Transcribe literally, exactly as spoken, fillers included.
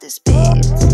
this beat.